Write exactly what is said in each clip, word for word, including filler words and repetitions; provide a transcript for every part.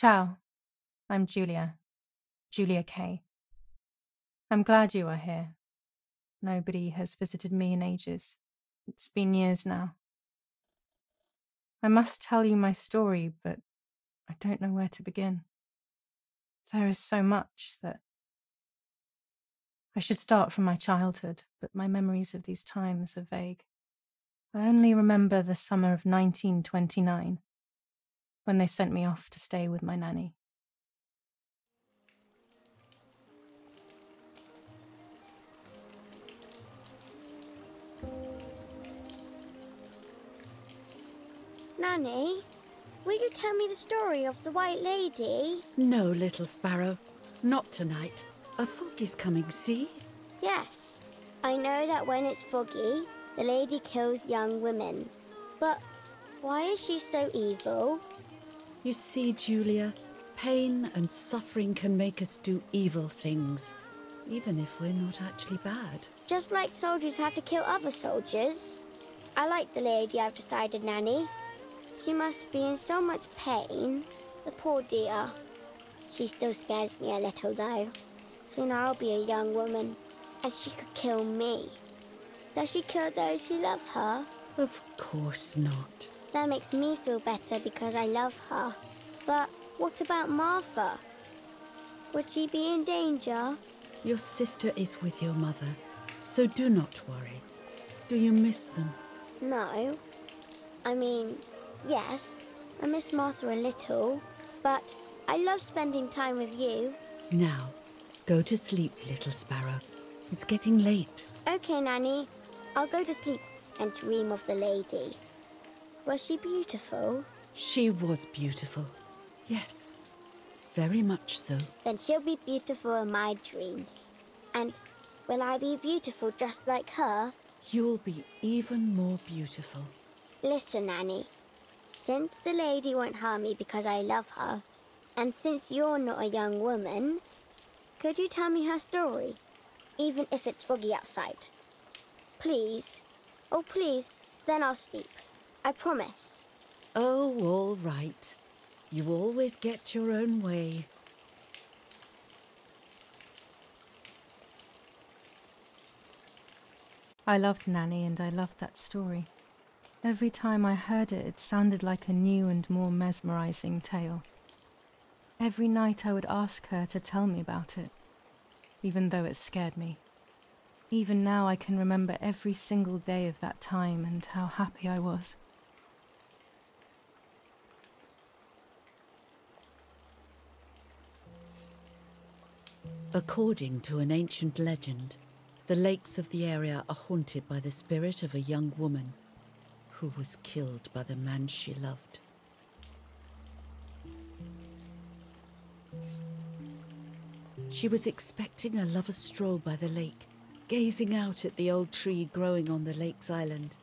Ciao, I'm Julia, Julia K. I'm glad you are here. Nobody has visited me in ages. It's been years now. I must tell you my story, but I don't know where to begin. There is so much that... I should start from my childhood, but my memories of these times are vague. I only remember the summer of nineteen twenty-nine, when they sent me off to stay with my nanny. Nanny, will you tell me the story of the White Lady? No, little sparrow. Not tonight. A fog is coming, see? Yes. I know that when it's foggy, the lady kills young women. But why is she so evil? You see, Julia, pain and suffering can make us do evil things, even if we're not actually bad. Just like soldiers have to kill other soldiers. I like the lady, I've decided, Nanny. She must be in so much pain. The poor dear. She still scares me a little, though. Soon I'll be a young woman, and she could kill me. Does she kill those who love her? Of course not. That makes me feel better because I love her. But what about Martha? Would she be in danger? Your sister is with your mother, so do not worry. Do you miss them? No. I mean, yes, I miss Martha a little, but I love spending time with you. Now, go to sleep, little sparrow. It's getting late. Okay, Nanny. I'll go to sleep and dream of the lady. Was she beautiful? She was beautiful. Yes, very much so. Then she'll be beautiful in my dreams. And will I be beautiful just like her? You'll be even more beautiful. Listen, Nanny. Since the lady won't harm me because I love her, and since you're not a young woman, could you tell me her story, even if it's foggy outside? Please. Oh, please, then I'll sleep. I promise. Oh, all right. You always get your own way. I loved Nanny and I loved that story. Every time I heard it, it sounded like a new and more mesmerizing tale. Every night I would ask her to tell me about it, even though it scared me. Even now I can remember every single day of that time and how happy I was. According to an ancient legend, the lakes of the area are haunted by the spirit of a young woman who was killed by the man she loved. She was expecting a lover's stroll by the lake, gazing out at the old tree growing on the lake's island.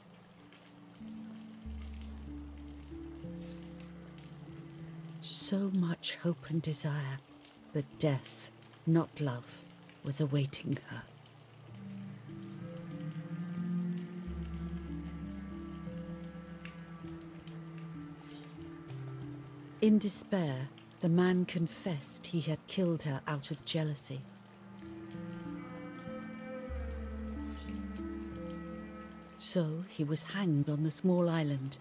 So much hope and desire, but death, not love, was awaiting her. In despair, the man confessed he had killed her out of jealousy. So he was hanged on the small island,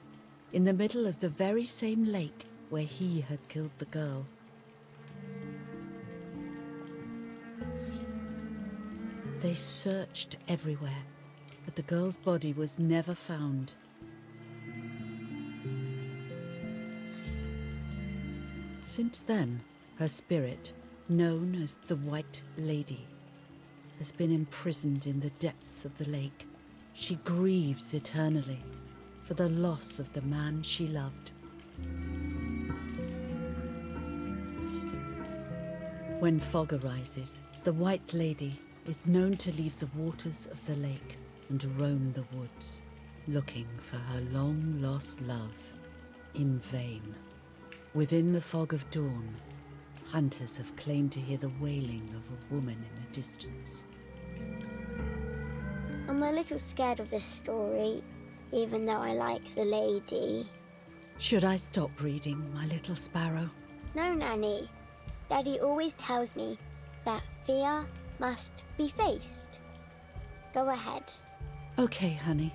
in the middle of the very same lake where he had killed the girl. They searched everywhere, but the girl's body was never found. Since then, her spirit, known as the White Lady, has been imprisoned in the depths of the lake. She grieves eternally for the loss of the man she loved. When fog arises, the White Lady is known to leave the waters of the lake and roam the woods, looking for her long-lost love in vain. Within the fog of dawn, hunters have claimed to hear the wailing of a woman in the distance. I'm a little scared of this story, even though I like the lady. Should I stop reading, my little sparrow? No, Nanny. Daddy always tells me that fear must be faced. Go ahead. Okay, honey.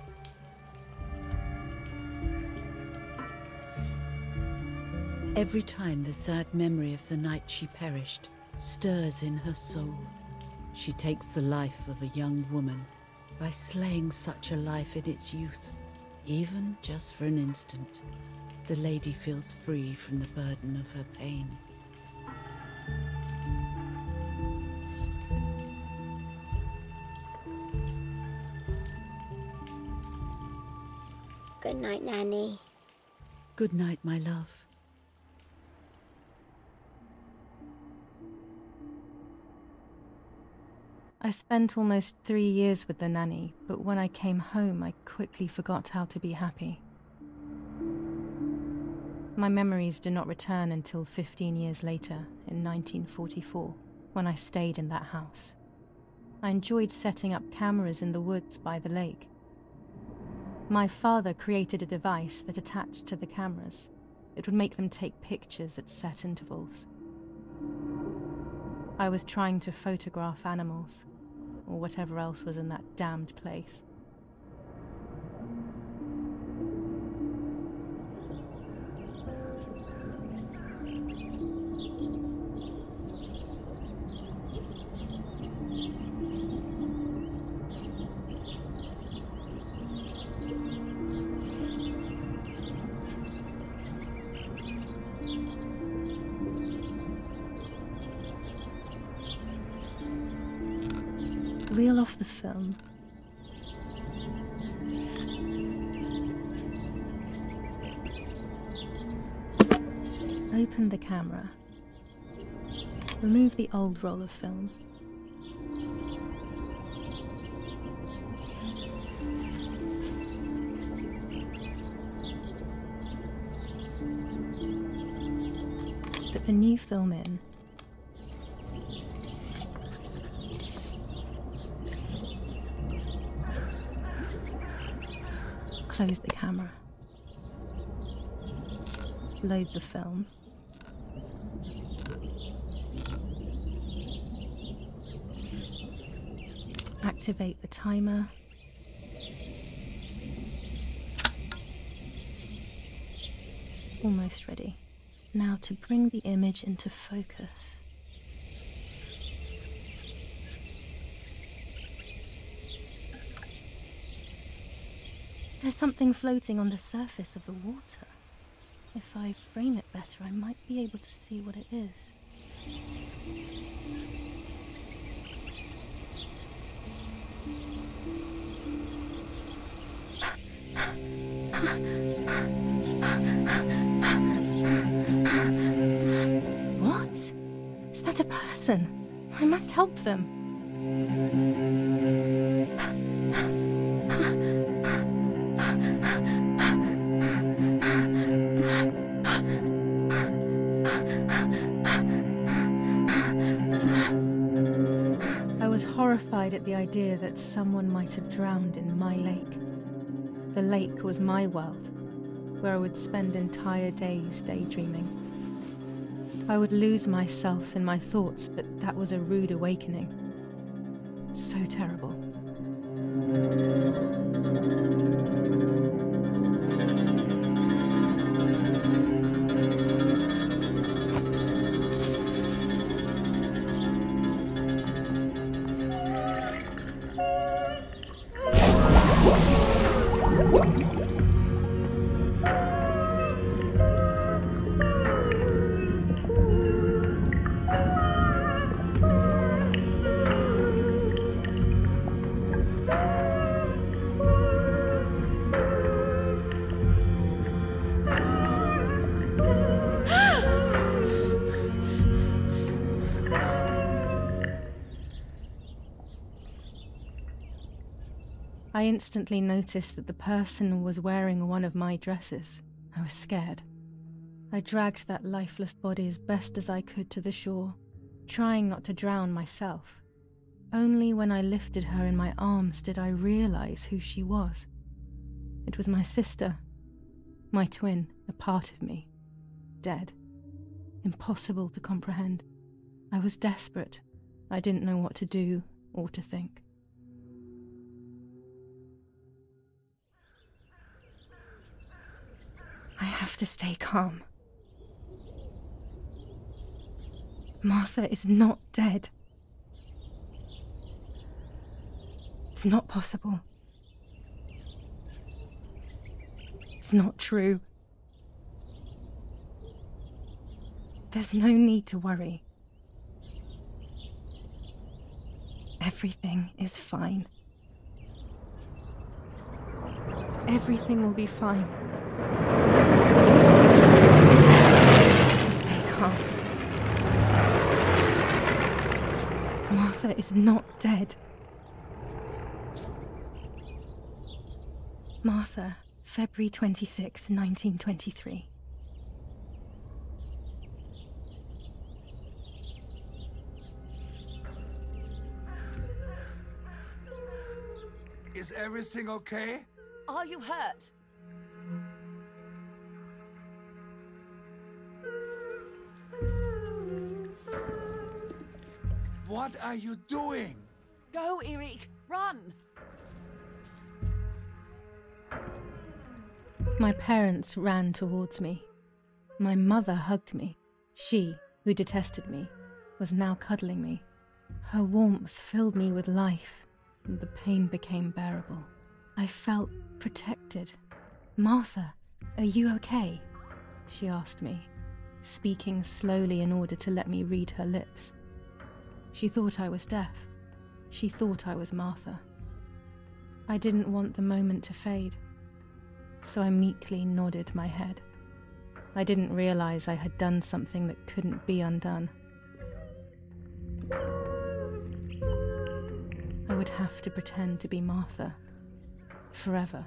Every time the sad memory of the night she perished stirs in her soul, she takes the life of a young woman by slaying such a life in its youth, even just for an instant. The lady feels free from the burden of her pain. Good night, Nanny. Good night, my love. I spent almost three years with the nanny, but when I came home, I quickly forgot how to be happy. My memories did not return until fifteen years later, in nineteen forty-four, when I stayed in that house. I enjoyed setting up cameras in the woods by the lake. My father created a device that attached to the cameras. It would make them take pictures at set intervals. I was trying to photograph animals, or whatever else was in that damned place. Reel off the film. Open the camera. Remove the old roll of film. Put the new film in. Close the camera. Load the film. Activate the timer. Almost ready. Now to bring the image into focus. There's something floating on the surface of the water. If I frame it better, I might be able to see what it is. What? Is that a person? I must help them. At the idea that someone might have drowned in my lake. The lake was my world, where I would spend entire days daydreaming. I would lose myself in my thoughts, but that was a rude awakening. So terrible. I instantly noticed that the person was wearing one of my dresses. I was scared. I dragged that lifeless body as best as I could to the shore, trying not to drown myself. Only when I lifted her in my arms did I realize who she was. It was my sister, my twin, a part of me, dead. impossible to comprehend. I was desperate. I didn't know what to do or to think. I have to stay calm. Martha is not dead. It's not possible. It's not true. There's no need to worry. Everything is fine. Everything will be fine. Martha is not dead. Martha, February twenty-sixth, nineteen twenty-three. Is everything okay? Are you hurt? What are you doing? Go, Erich! Run! My parents ran towards me. My mother hugged me. She, who detested me, was now cuddling me. Her warmth filled me with life, and the pain became bearable. I felt protected. Martha, are you okay? She asked me, speaking slowly in order to let me read her lips. She thought I was deaf. She thought I was Martha. I didn't want the moment to fade, so I meekly nodded my head. I didn't realize I had done something that couldn't be undone. I would have to pretend to be Martha, forever.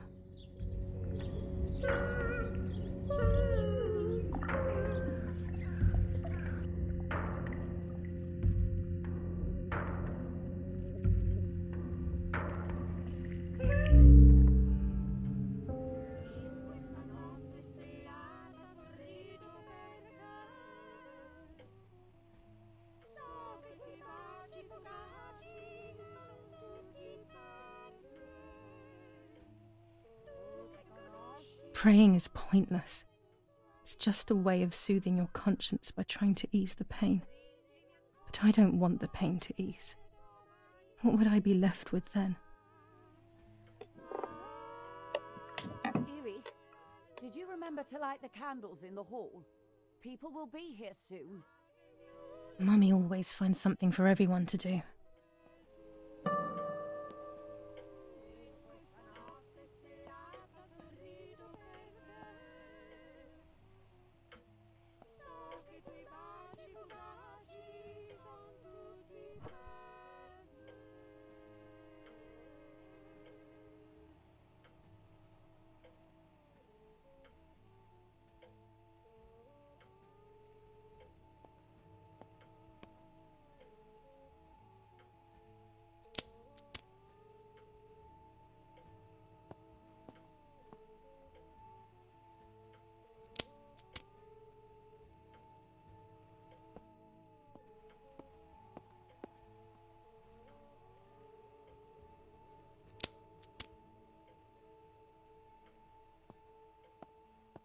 Praying is pointless. It's just a way of soothing your conscience by trying to ease the pain. But I don't want the pain to ease. What would I be left with then? Eerie, did you remember to light the candles in the hall? People will be here soon. Mummy always finds something for everyone to do.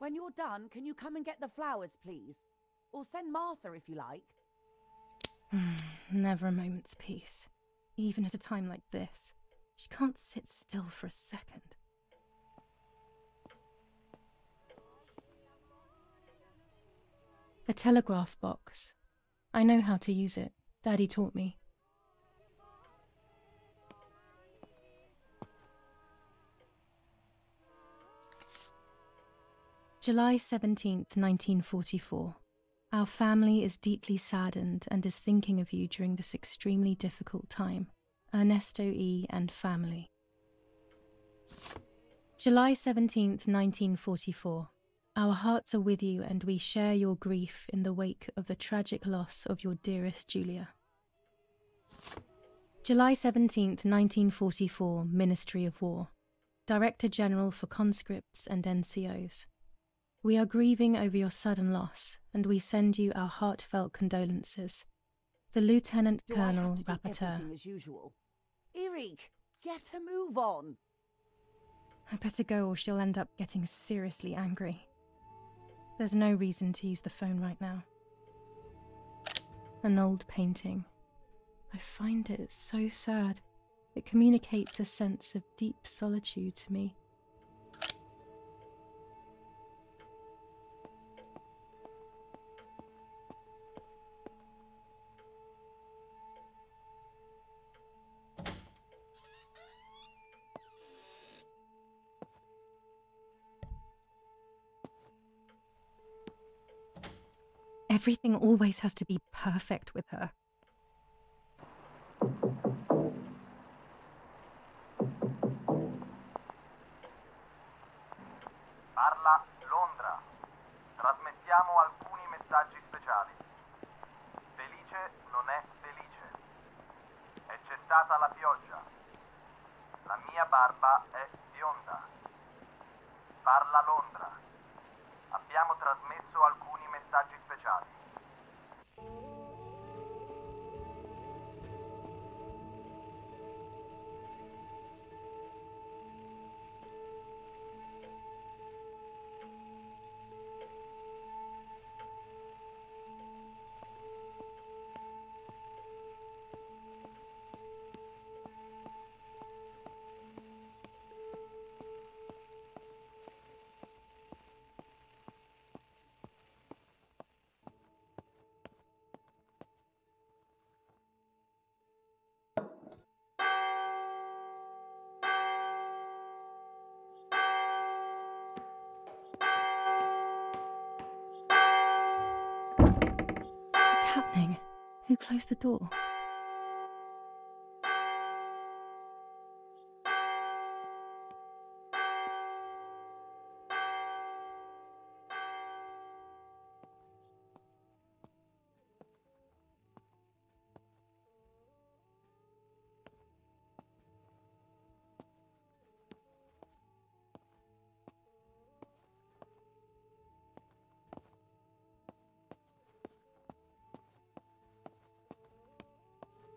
When you're done, can you come and get the flowers, please? Or send Martha, if you like. Never a moment's peace. Even at a time like this. She can't sit still for a second. A telegraph box. I know how to use it. Daddy taught me. July seventeenth, nineteen forty-four. Our family is deeply saddened and is thinking of you during this extremely difficult time. Ernesto E. and family. July seventeenth, nineteen forty-four. Our hearts are with you and we share your grief in the wake of the tragic loss of your dearest Julia. July seventeenth, nineteen forty-four. Ministry of War. Director General for Conscripts and N C Os. We are grieving over your sudden loss, and we send you our heartfelt condolences. The Lieutenant Colonel Rapporteur. As usual. Erich, get a move on. I better go or she'll end up getting seriously angry. There's no reason to use the phone right now. An old painting. I find it so sad. It communicates a sense of deep solitude to me. Everything always has to be perfect with her. Parla Londra. Trasmettiamo alcuni messaggi speciali. Felice non è felice. È cessata la pioggia. La mia barba è bionda. Parla Londra. Abbiamo trasmesso alcuni messaggi speciali. Happening? Who closed the door?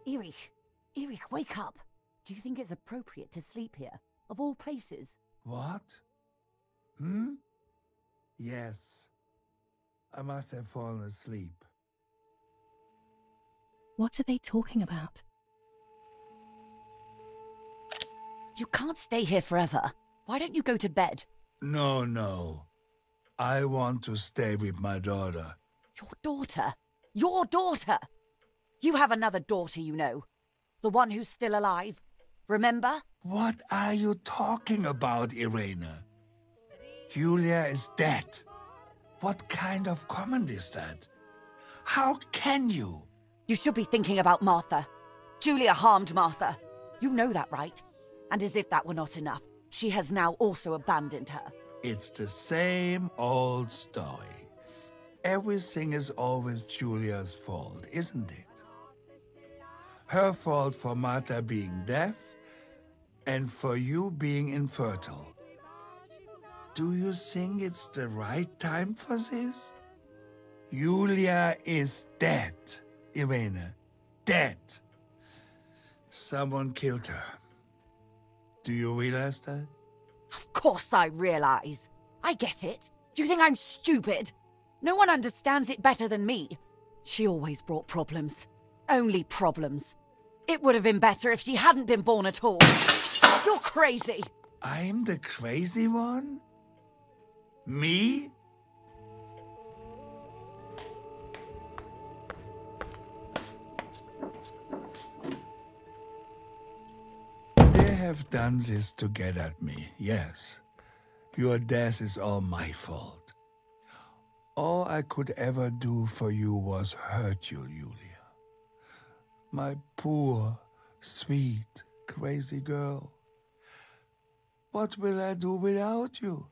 Erich, Erich, wake up! Do you think it's appropriate to sleep here, of all places? What? Hmm? Yes. I must have fallen asleep. What are they talking about? You can't stay here forever. Why don't you go to bed? No, no. I want to stay with my daughter. Your daughter? Your daughter? You have another daughter, you know. The one who's still alive. Remember? What are you talking about, Irena? Julia is dead. What kind of comment is that? How can you? You should be thinking about Martha. Julia harmed Martha. You know that, right? And as if that were not enough, she has now also abandoned her. It's the same old story. Everything is always Julia's fault, isn't it? Her fault for Martha being deaf, and for you being infertile. Do you think it's the right time for this? Julia is dead, Irena. Dead. Someone killed her. Do you realize that? Of course I realize. I get it. Do you think I'm stupid? No one understands it better than me. She always brought problems. Only problems. It would have been better if she hadn't been born at all. You're crazy. I'm the crazy one? Me? They have done this to get at me, yes. Your death is all my fault. All I could ever do for you was hurt you, Julia. My poor, sweet, crazy girl. What will I do without you?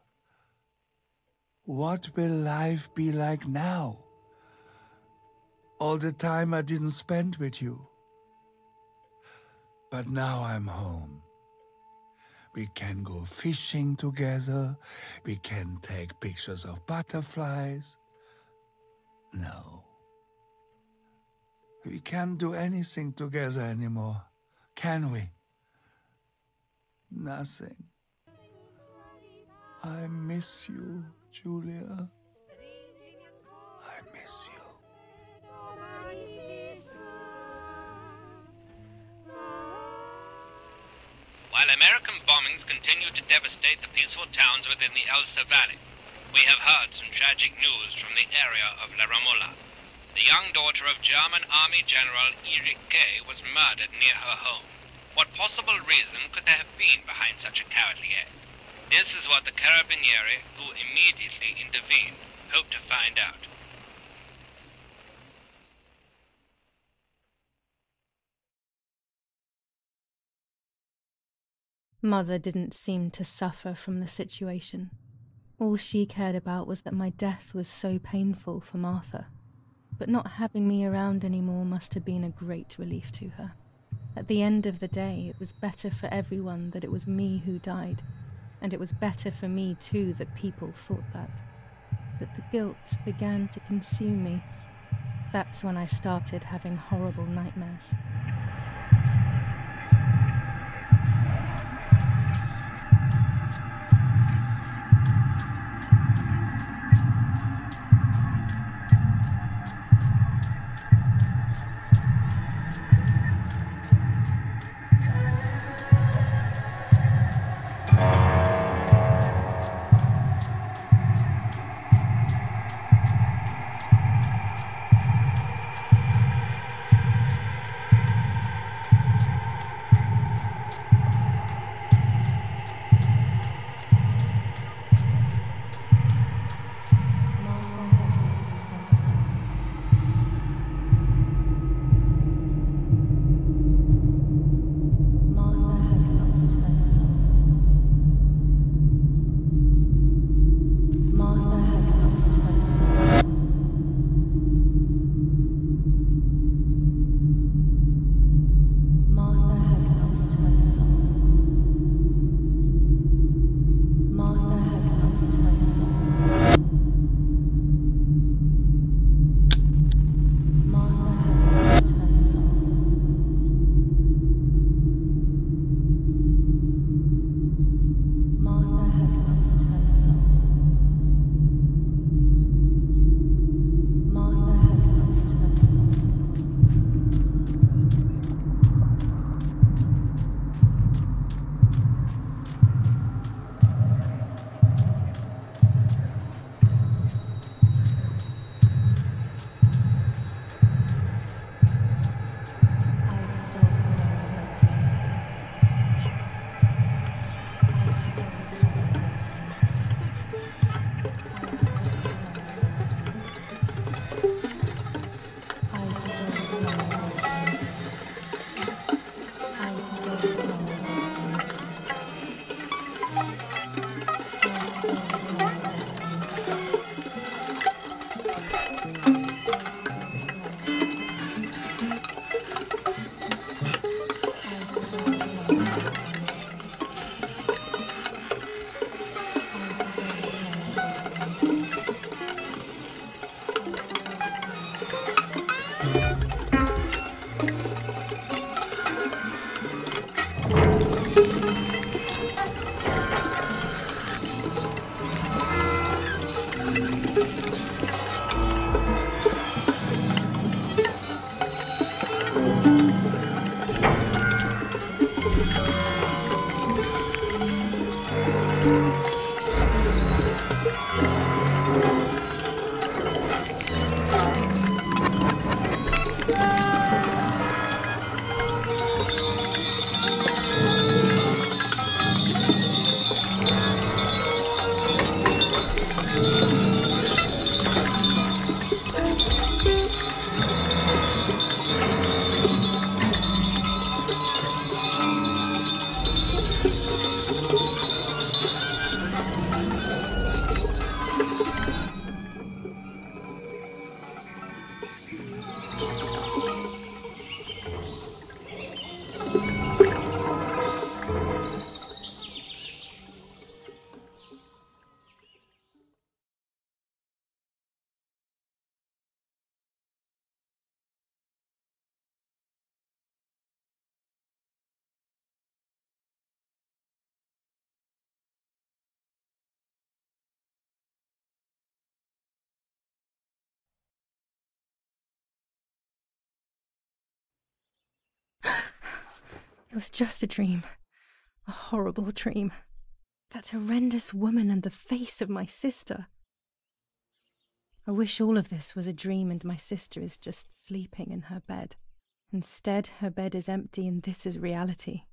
What will life be like now? All the time I didn't spend with you. But now I'm home. We can go fishing together. We can take pictures of butterflies. No. We can't do anything together anymore, can we? Nothing. I miss you, Julia. I miss you. While American bombings continue to devastate the peaceful towns within the Elsa Valley, we have heard some tragic news from the area of La Ramola. The young daughter of German Army General Erich K. was murdered near her home. What possible reason could there have been behind such a cowardly act? This is what the Carabinieri, who immediately intervened, hope to find out. Mother didn't seem to suffer from the situation. All she cared about was that my death was so painful for Martha. But not having me around anymore must have been a great relief to her. At the end of the day, it was better for everyone that it was me who died. And it was better for me, too, that people thought that. But the guilt began to consume me. That's when I started having horrible nightmares. It was just a dream. A horrible dream. That horrendous woman and the face of my sister. I wish all of this was a dream and my sister is just sleeping in her bed. Instead, her bed is empty and this is reality.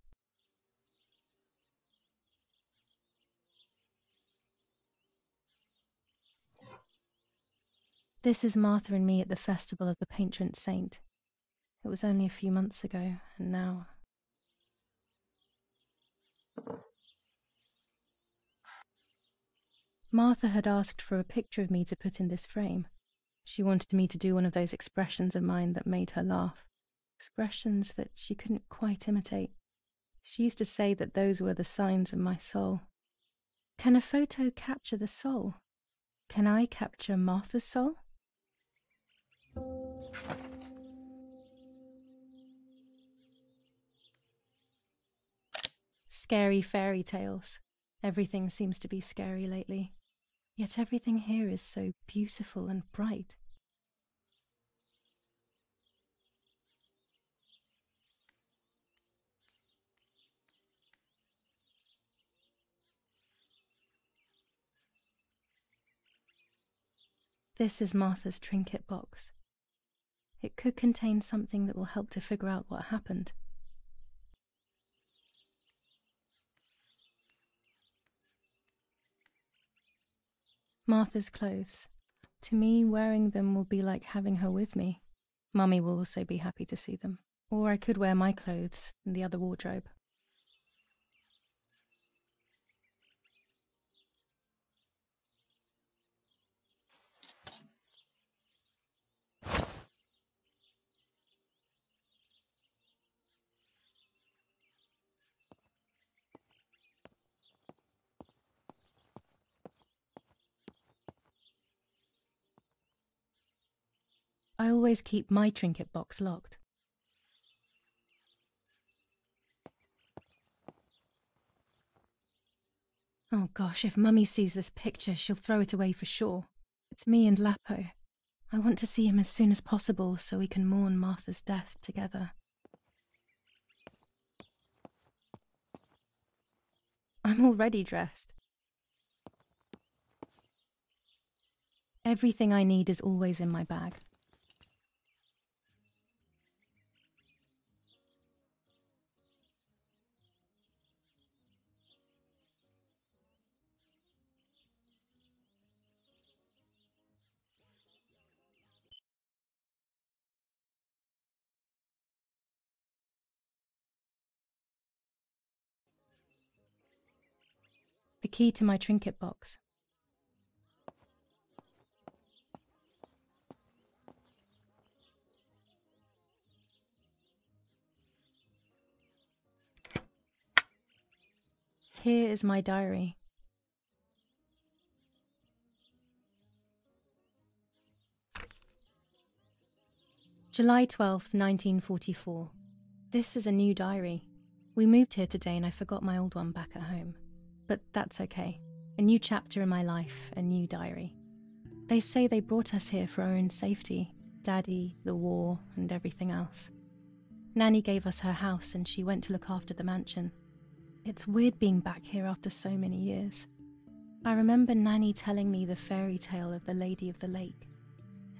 This is Martha and me at the festival of the patron saint. It was only a few months ago, and now... Martha had asked for a picture of me to put in this frame. She wanted me to do one of those expressions of mine that made her laugh. Expressions that she couldn't quite imitate. She used to say that those were the signs of my soul. Can a photo capture the soul? Can I capture Martha's soul? Scary fairy tales. Everything seems to be scary lately. Yet everything here is so beautiful and bright. This is Martha's trinket box. It could contain something that will help to figure out what happened. Martha's clothes. To me, wearing them will be like having her with me. Mummy will also be happy to see them. Or I could wear my clothes in the other wardrobe. I always keep my trinket box locked. Oh gosh, if Mummy sees this picture, she'll throw it away for sure. It's me and Lapo. I want to see him as soon as possible so we can mourn Martha's death together. I'm already dressed. Everything I need is always in my bag. The key to my trinket box. Here is my diary. July twelfth, nineteen forty-four. This is a new diary. We moved here today and I forgot my old one back at home. But that's okay. A new chapter in my life, a new diary. They say they brought us here for our own safety. Daddy, the war, and everything else. Nanny gave us her house and she went to look after the mansion. It's weird being back here after so many years. I remember Nanny telling me the fairy tale of the Lady of the Lake.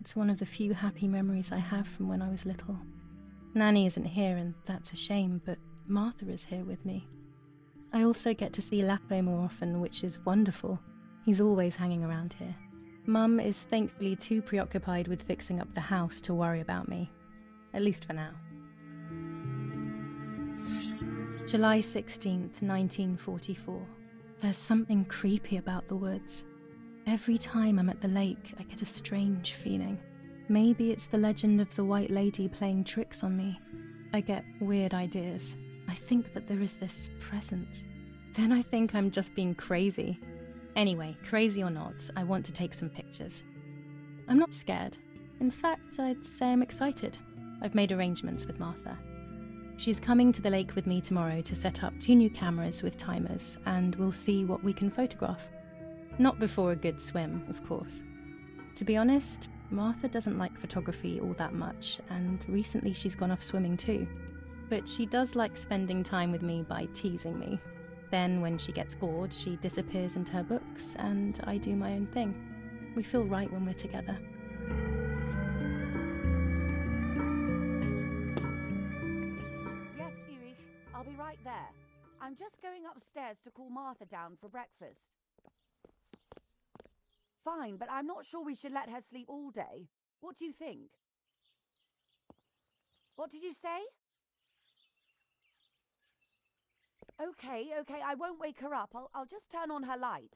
It's one of the few happy memories I have from when I was little. Nanny isn't here and that's a shame, but Martha is here with me. I also get to see Lapo more often, which is wonderful. He's always hanging around here. Mum is thankfully too preoccupied with fixing up the house to worry about me. At least for now. July sixteenth, nineteen forty-four. There's something creepy about the woods. Every time I'm at the lake, I get a strange feeling. Maybe it's the legend of the White Lady playing tricks on me. I get weird ideas. I think that there is this presence. Then I think I'm just being crazy. Anyway, crazy or not, I want to take some pictures. I'm not scared. In fact, I'd say I'm excited. I've made arrangements with Martha. She's coming to the lake with me tomorrow to set up two new cameras with timers, and we'll see what we can photograph. Not before a good swim, of course. To be honest, Martha doesn't like photography all that much, and recently she's gone off swimming too. but she does like spending time with me by teasing me. Then, when she gets bored, she disappears into her books, and I do my own thing. We feel right when we're together. Yes, Erich, I'll be right there. I'm just going upstairs to call Martha down for breakfast. Fine, but I'm not sure we should let her sleep all day. What do you think? What did you say? Okay, okay, I won't wake her up. I'll, I'll just turn on her light.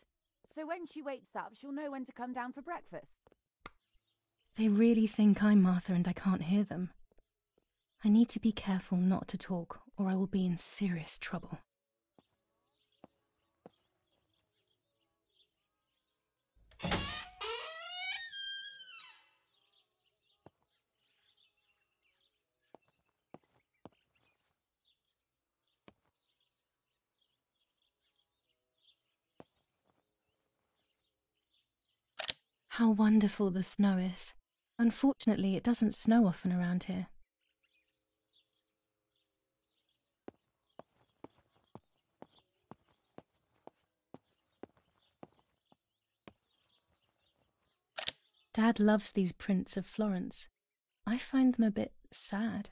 So when she wakes up, she'll know when to come down for breakfast. They really think I'm Martha and I can't hear them. I need to be careful not to talk, or I will be in serious trouble. How wonderful the snow is. Unfortunately, it doesn't snow often around here. Dad loves these prints of Florence. I find them a bit sad.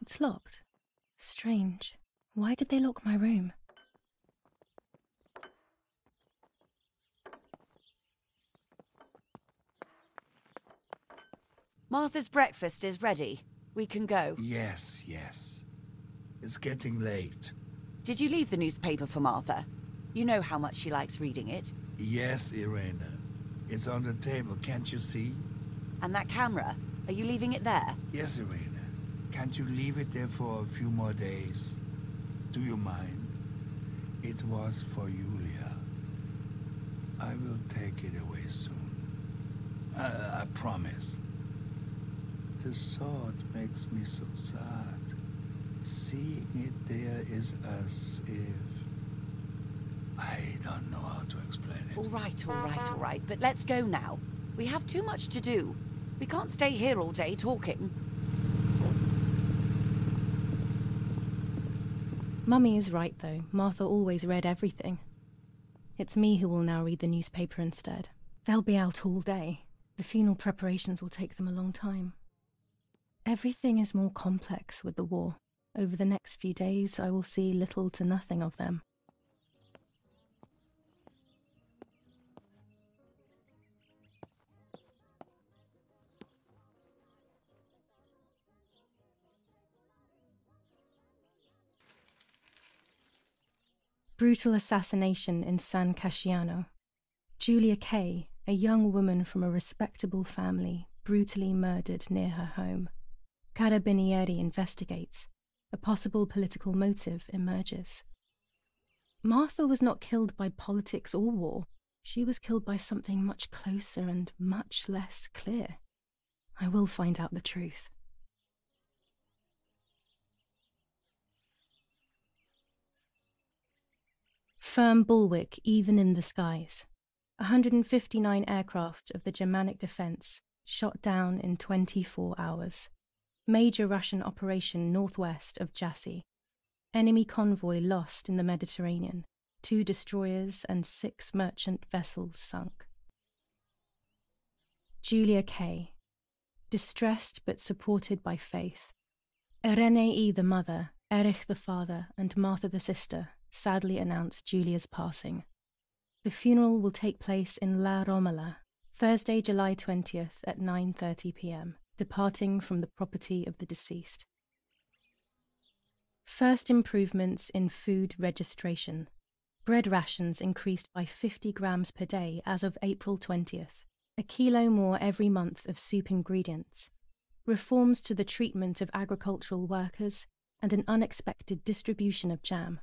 It's locked. Strange. Why did they lock my room? Martha's breakfast is ready. We can go. Yes, yes. It's getting late. Did you leave the newspaper for Martha? You know how much she likes reading it. Yes, Irena. It's on the table, can't you see? And that camera? Are you leaving it there? Yes, Irena. Can't you leave it there for a few more days? Do you mind? It was for Julia. I will take it away soon. I, I promise. The sword makes me so sad. Seeing it there is as if... I don't know how to explain it. All right, all right, all right, but let's go now. We have too much to do. We can't stay here all day talking. Mummy is right, though. Martha always read everything. It's me who will now read the newspaper instead. They'll be out all day. The funeral preparations will take them a long time. Everything is more complex with the war. Over the next few days, I will see little to nothing of them. Brutal assassination in San Casciano. Julia K., a young woman from a respectable family, brutally murdered near her home. Carabinieri investigates. A possible political motive emerges. Martha was not killed by politics or war. She was killed by something much closer and much less clear. I will find out the truth. Firm bulwark even in the skies. one hundred fifty-nine aircraft of the Germanic defense shot down in twenty-four hours. Major Russian operation northwest of Jassy. Enemy convoy lost in the Mediterranean. Two destroyers and six merchant vessels sunk. Julia K., distressed but supported by faith. Irene the mother, Erich the father, and Martha the sister sadly announced Julia's passing. The funeral will take place in La Ramola, Thursday, July twentieth at nine thirty p m, departing from the property of the deceased. First improvements in food registration. Bread rations increased by fifty grams per day as of April twentieth, a kilo more every month of soup ingredients. Reforms to the treatment of agricultural workers and an unexpected distribution of jam.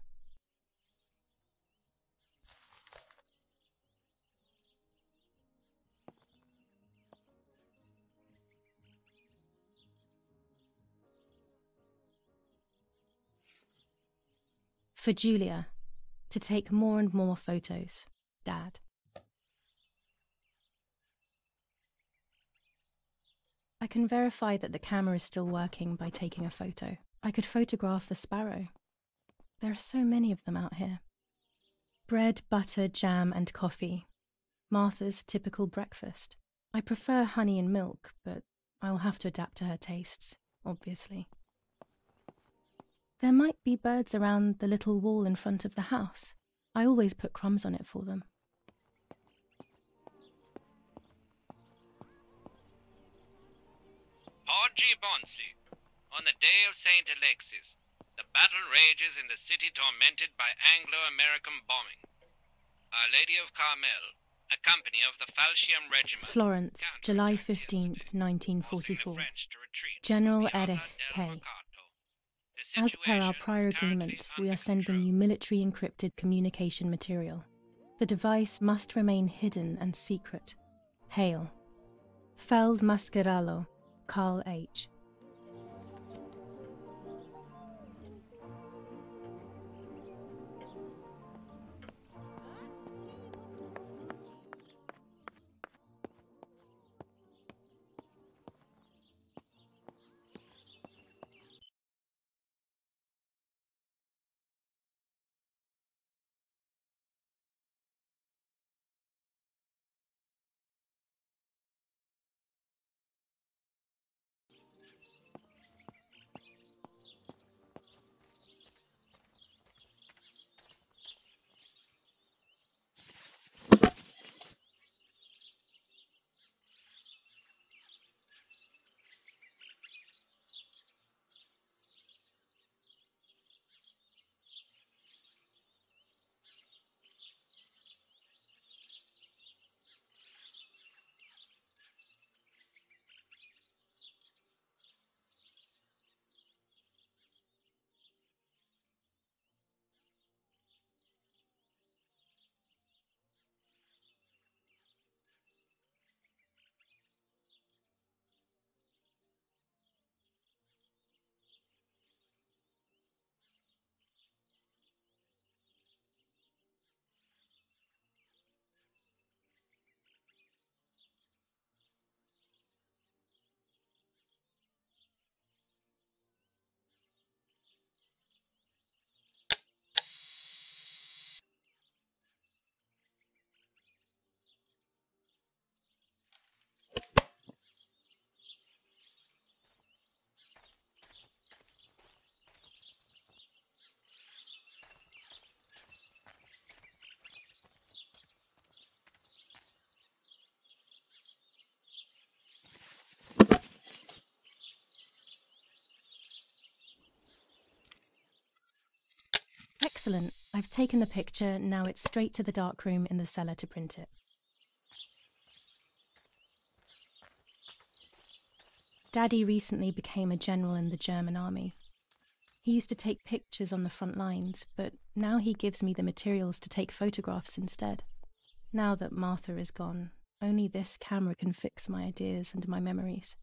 For Julia, to take more and more photos. Dad. I can verify that the camera is still working by taking a photo. I could photograph a sparrow. There are so many of them out here. Bread, butter, jam, and coffee. Martha's typical breakfast. I prefer honey and milk, but I'll have to adapt to her tastes, obviously. There might be birds around the little wall in front of the house. I always put crumbs on it for them. Poggi Bonsi. On the day of Saint Alexis, the battle rages in the city tormented by Anglo-American bombing. Our Lady of Carmel, a company of the Falcium Regiment. Florence, July fifteenth, nineteen forty-four. General Erich K. As per our prior agreement, we are sending you military encrypted communication material. The device must remain hidden and secret. Hail. Feld Mascheralo, Carl H. Excellent. I've taken the picture, now it's straight to the dark room in the cellar to print it. Daddy recently became a general in the German army. He used to take pictures on the front lines, but now he gives me the materials to take photographs instead. Now that Martha is gone, only this camera can fix my ideas and my memories.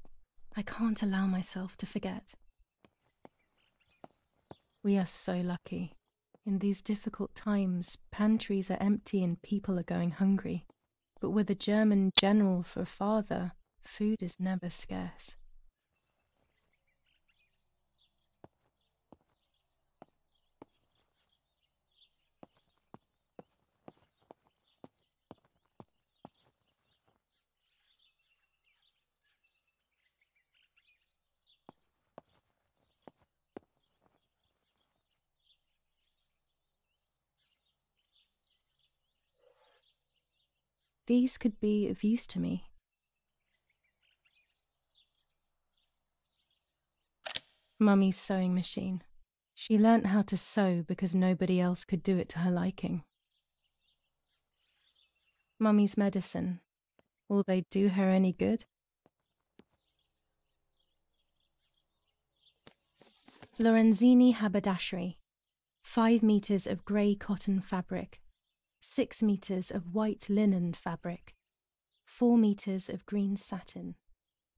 I can't allow myself to forget. We are so lucky. In these difficult times, pantries are empty and people are going hungry. But with a German general for a father, food is never scarce. These could be of use to me. Mummy's sewing machine. She learnt how to sew because nobody else could do it to her liking. Mummy's medicine. Will they do her any good? Lorenzini haberdashery. Five meters of grey cotton fabric. Six meters of white linen fabric, four meters of green satin,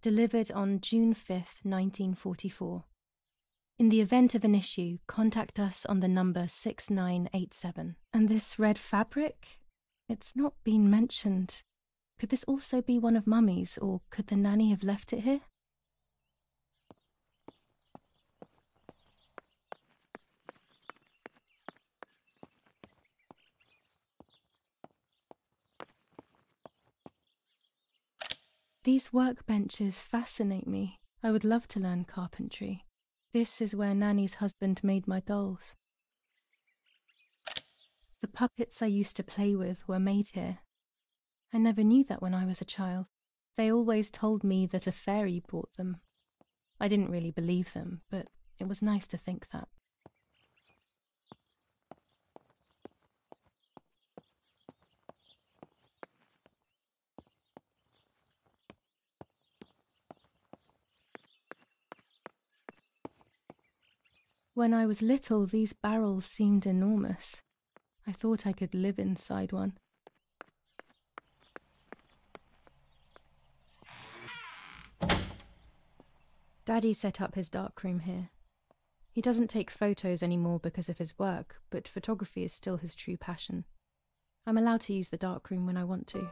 delivered on June fifth, nineteen forty-four. In the event of an issue, contact us on the number six nine eight seven. And this red fabric? It's not been mentioned. Could this also be one of Mummy's, or could the nanny have left it here? These workbenches fascinate me. I would love to learn carpentry. This is where Nanny's husband made my dolls. The puppets I used to play with were made here. I never knew that when I was a child. They always told me that a fairy brought them. I didn't really believe them, but it was nice to think that. When I was little, these barrels seemed enormous. I thought I could live inside one. Daddy set up his darkroom here. He doesn't take photos anymore because of his work, but photography is still his true passion. I'm allowed to use the darkroom when I want to.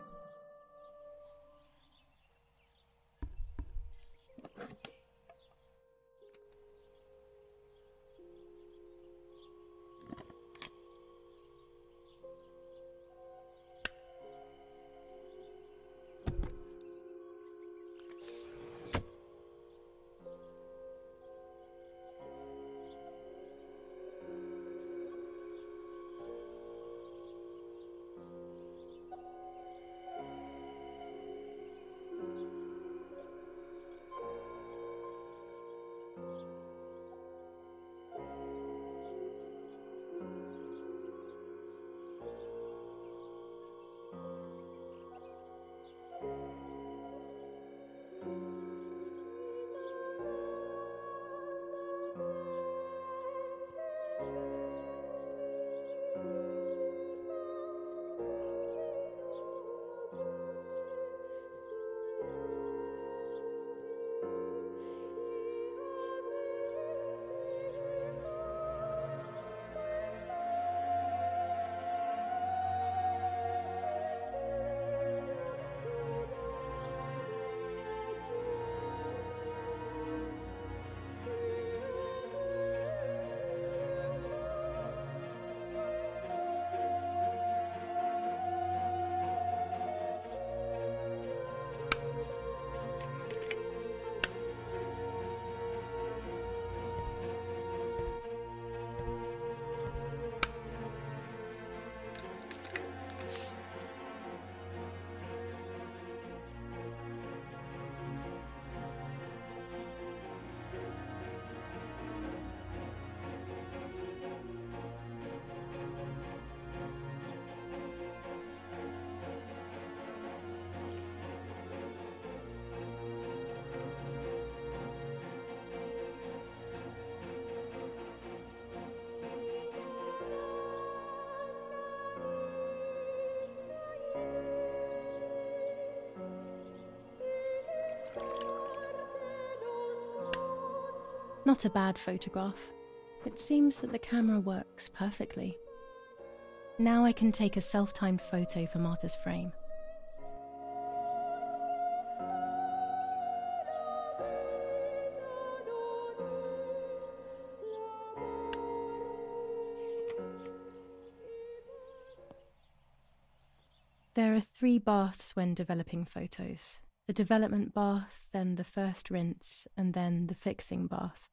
Not a bad photograph. It seems that the camera works perfectly. Now I can take a self-timed photo for Martha's frame. There are three baths when developing photos. The development bath, then the first rinse, and then the fixing bath.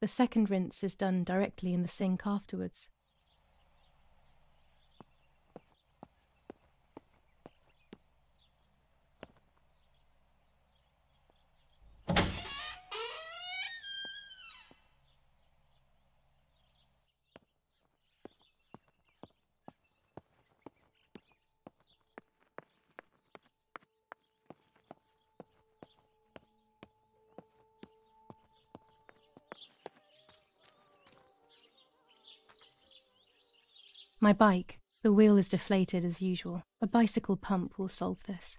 The second rinse is done directly in the sink afterwards. My bike. The wheel is deflated as usual. A bicycle pump will solve this.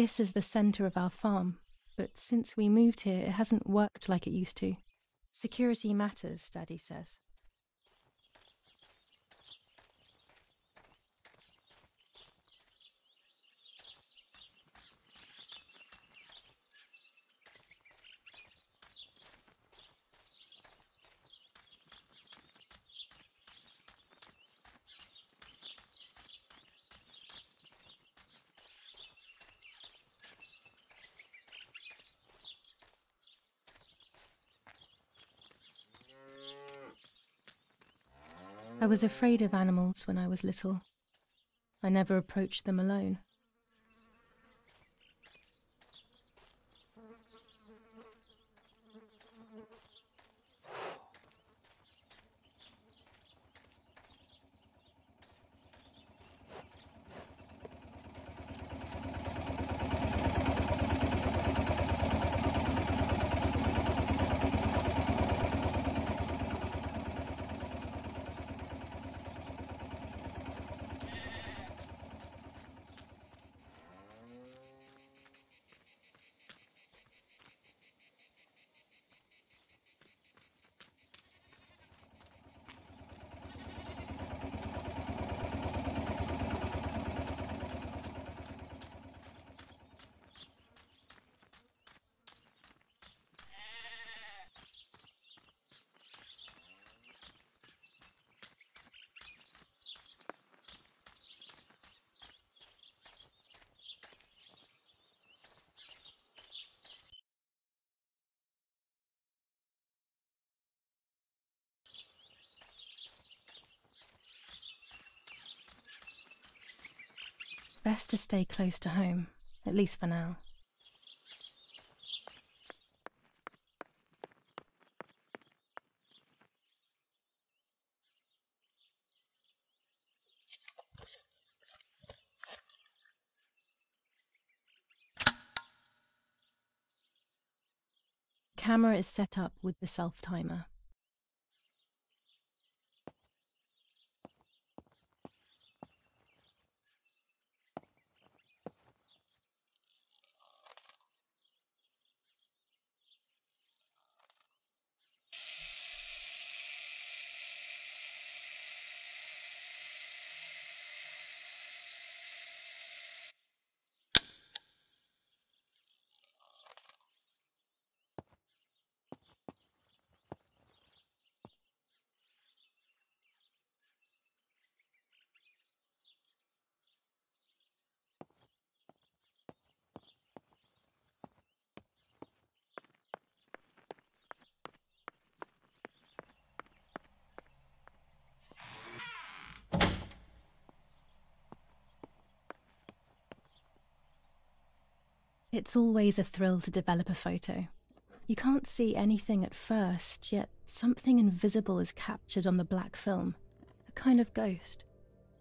this is the centre of our farm, but since we moved here it hasn't worked like it used to. Security matters, Daddy says. I was afraid of animals when I was little. I never approached them alone. Best to stay close to home, at least for now. Camera is set up with the self-timer. It's always a thrill to develop a photo. You can't see anything at first, yet something invisible is captured on the black film, a kind of ghost.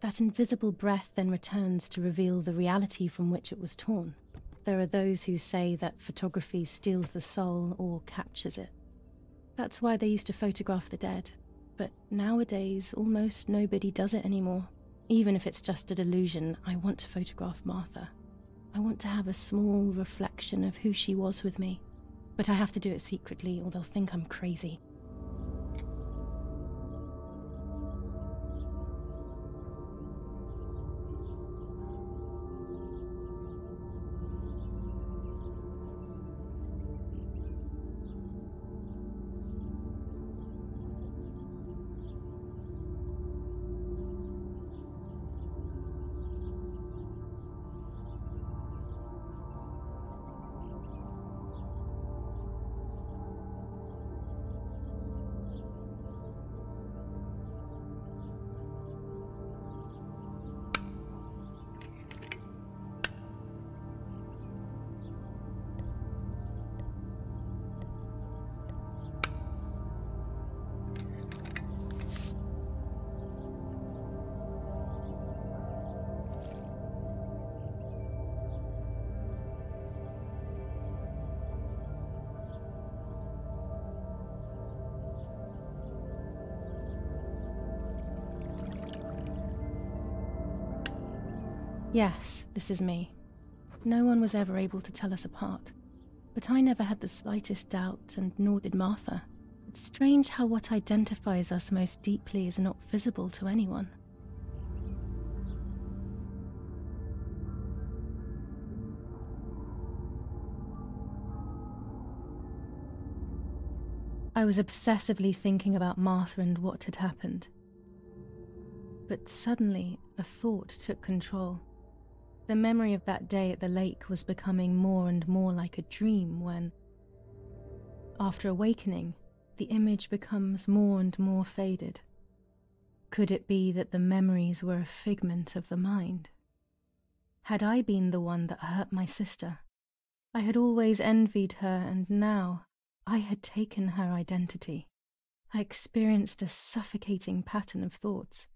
That invisible breath then returns to reveal the reality from which it was torn. There are those who say that photography steals the soul or captures it. That's why they used to photograph the dead, but nowadays almost nobody does it anymore. Even if it's just a delusion, I want to photograph Martha. I want to have a small reflection of who she was with me, but I have to do it secretly or they'll think I'm crazy. Yes, this is me. No one was ever able to tell us apart, but I never had the slightest doubt, and nor did Martha. It's strange how what identifies us most deeply is not visible to anyone. I was obsessively thinking about Martha and what had happened. But suddenly, a thought took control. The memory of that day at the lake was becoming more and more like a dream when, after awakening, the image becomes more and more faded. Could it be that the memories were a figment of the mind? Had I been the one that hurt my sister? I had always envied her, and now I had taken her identity. I experienced a suffocating pattern of thoughts.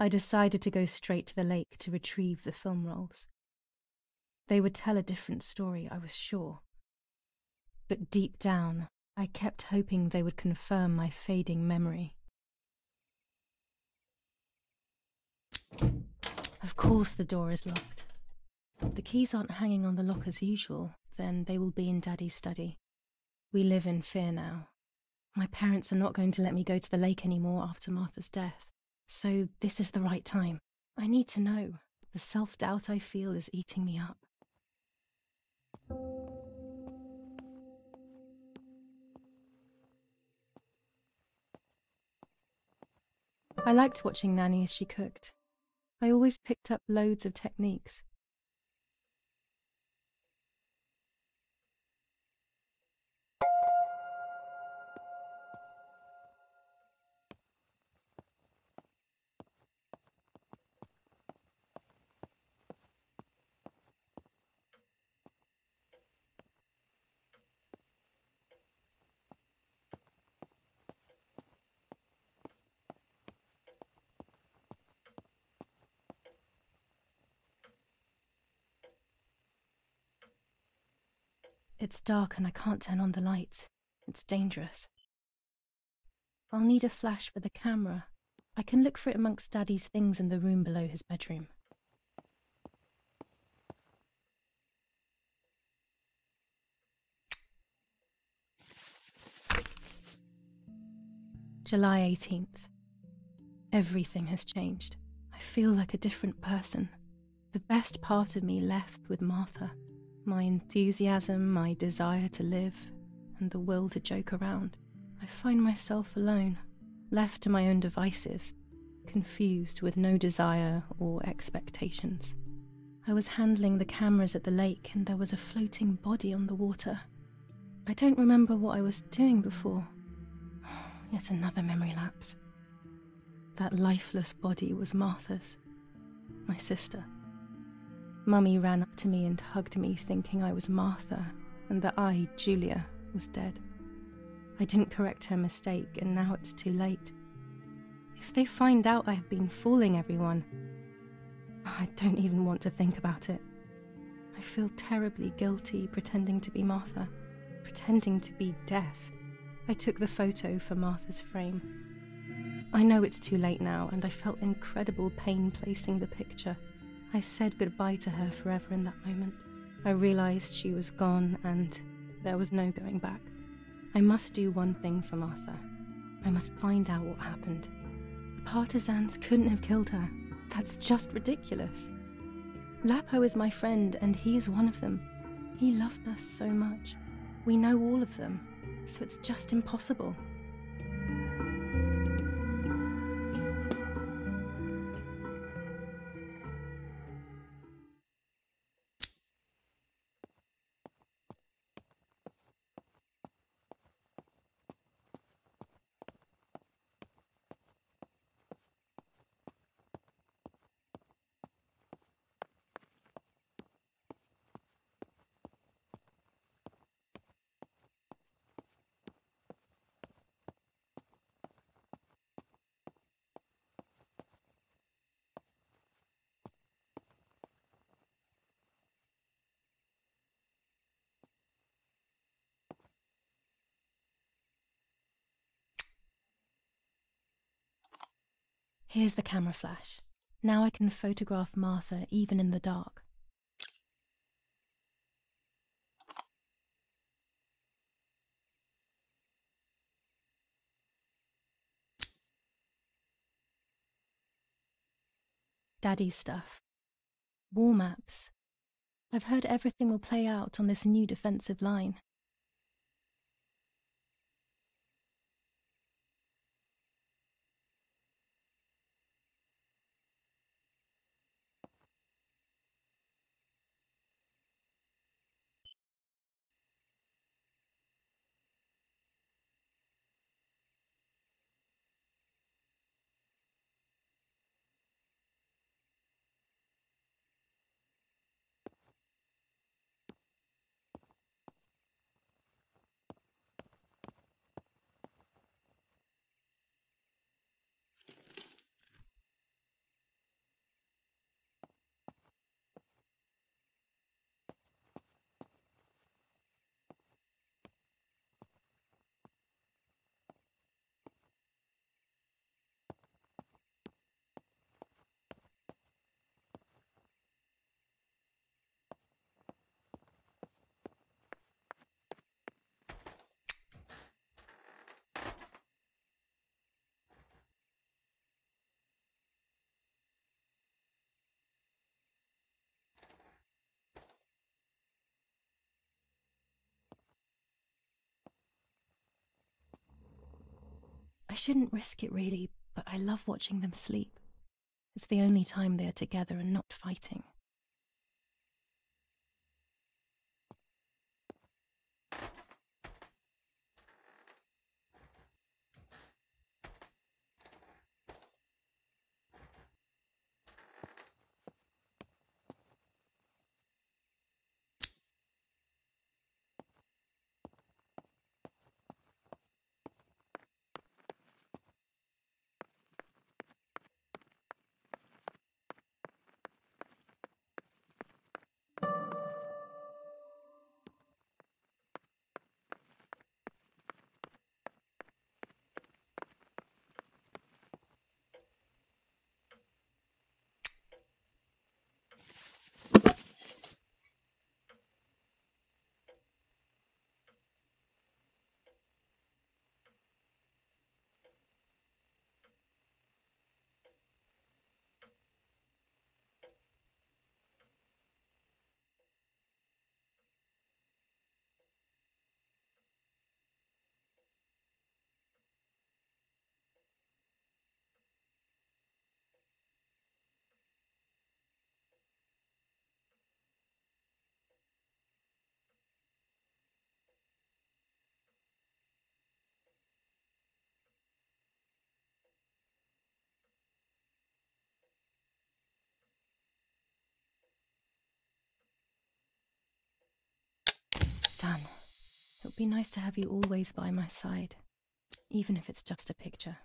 I decided to go straight to the lake to retrieve the film rolls. They would tell a different story, I was sure. But deep down, I kept hoping they would confirm my fading memory. Of course the door is locked. The keys aren't hanging on the lock as usual, then they will be in Daddy's study. We live in fear now. My parents are not going to let me go to the lake anymore after Martha's death. So this is the right time. I need to know. The self-doubt I feel is eating me up. I liked watching Nanny as she cooked. I always picked up loads of techniques. It's dark and I can't turn on the lights. It's dangerous. I'll need a flash for the camera. I can look for it amongst Daddy's things in the room below his bedroom. July eighteenth. Everything has changed. I feel like a different person. The best part of me left with Martha. My enthusiasm, my desire to live, and the will to joke around. I find myself alone, left to my own devices, confused with no desire or expectations. I was handling the cameras at the lake and there was a floating body on the water. I don't remember what I was doing before. Yet another memory lapse. That lifeless body was Martha's, my sister. Mummy ran up to me and hugged me, thinking I was Martha and that I, Julia, was dead. I didn't correct her mistake, and now it's too late. If they find out I have been fooling everyone, I don't even want to think about it. I feel terribly guilty pretending to be Martha, pretending to be deaf. I took the photo for Martha's frame. I know it's too late now, and I felt incredible pain placing the picture. I said goodbye to her forever in that moment. I realized she was gone and there was no going back. I must do one thing for Martha. I must find out what happened. The partisans couldn't have killed her. That's just ridiculous. Lapo is my friend and he is one of them. He loved us so much. We know all of them, so it's just impossible. Here's the camera flash. Now I can photograph Martha even in the dark. Daddy stuff. War maps. I've heard everything will play out on this new defensive line. I shouldn't risk it really, but I love watching them sleep. It's the only time they are together and not fighting. Dan, it would be nice to have you always by my side, even if it's just a picture.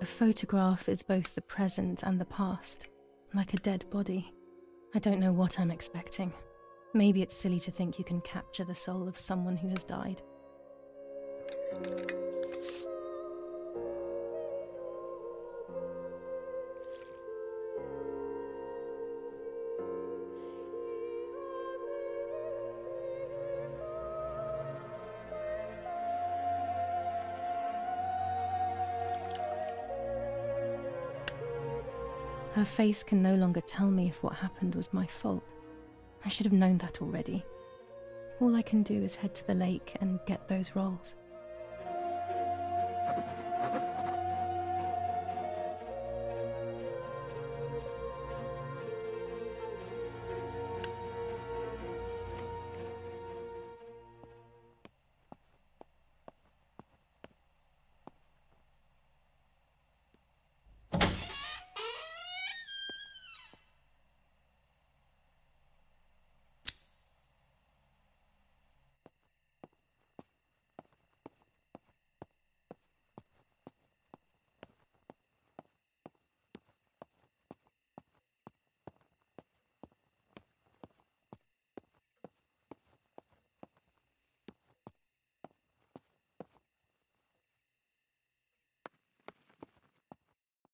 A photograph is both the present and the past, like a dead body. I don't know what I'm expecting. Maybe it's silly to think you can capture the soul of someone who has died. Her face can no longer tell me if what happened was my fault. I should have known that already. All I can do is head to the lake and get those rolls.